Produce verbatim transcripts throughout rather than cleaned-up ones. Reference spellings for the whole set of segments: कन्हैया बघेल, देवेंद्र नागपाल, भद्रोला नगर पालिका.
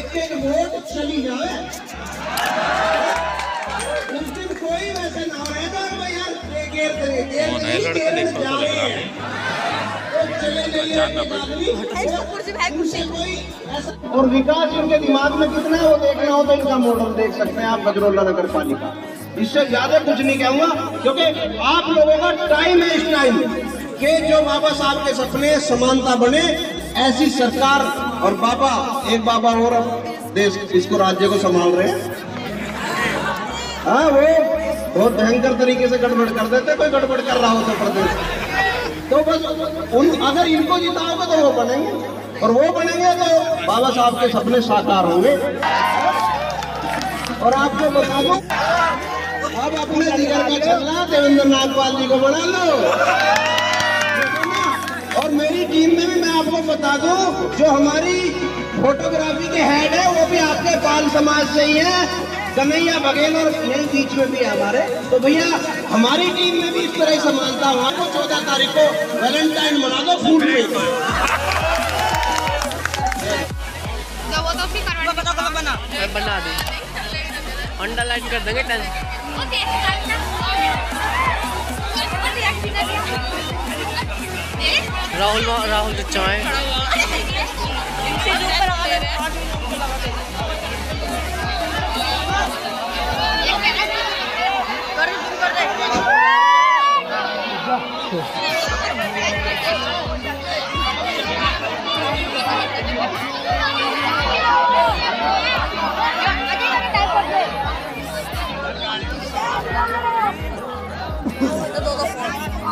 एक एक वोट चली जाए, उस दिन कोई वैसे ना रहे तो। और विकास इनके दिमाग में कितना है वो देखना हो तो इनका मॉडल देख सकते हैं आप भद्रोला नगर पालिका। इससे ज्यादा कुछ नहीं कहूँगा क्योंकि आप लोगों का टाइम है इस टाइम के जो बाबा साहब के सपने समानता बने ऐसी सरकार। और बाबा एक बाबा और देश इसको राज्य को संभाल रहे हैं। हाँ वो बहुत भयंकर तरीके से गड़बड़ कर देते, कोई गड़बड़ कर रहा हो तो प्रदेश तो बस उन अगर इनको जिताओगे तो वो बनेंगे और वो बनेंगे तो बाबा साहब के सपने साकार होंगे। और आपको बता दूं अब अपने जिगर का चलना देवेंद्र नागपाल जी को बना लो। और मेरी टीम में भी मैं आपको बता दूं जो हमारी फोटोग्राफी के हेड है वो भी आपके पाल समाज से ही है, कन्हैया बघेल और मेरे बीच में भी हमारे। तो भैया हमारी टीम में भी इस तरह ही समानता हूँ। आपको चौदह तारीख को वैलेंटाइन मना दो फूड पे। बना दे अंडरलाइन कर देंगे राहुल राहुल बच्चा है।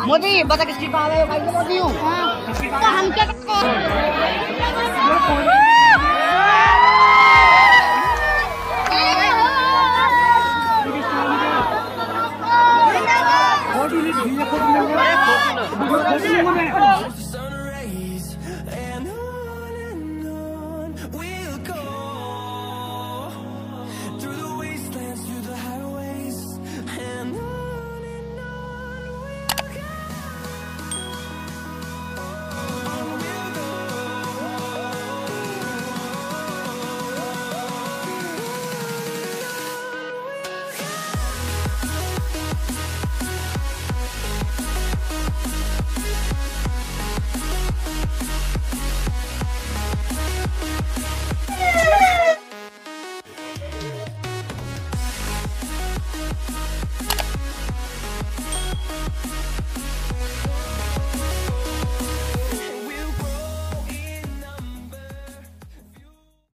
मोदी बता किसकी बात है भाई, मोदी हूँ तो हम क्या कर